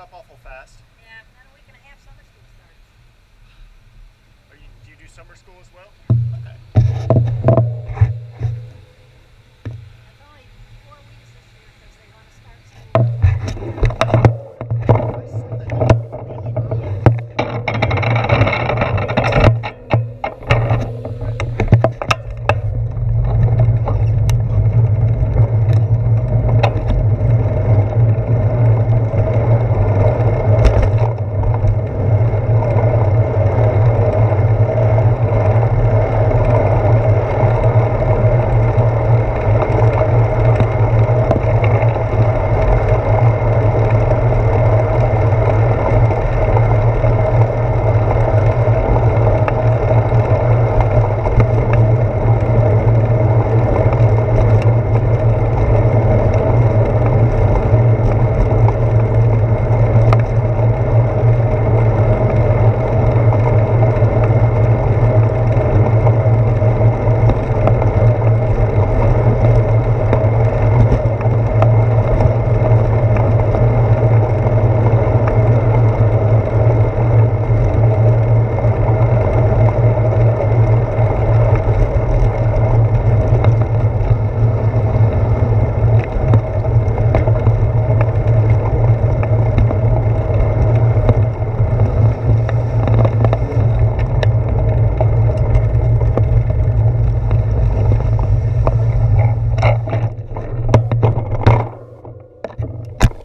up awful fast. Yeah, about a week and a half, summer school starts. Do you do summer school as well? Okay.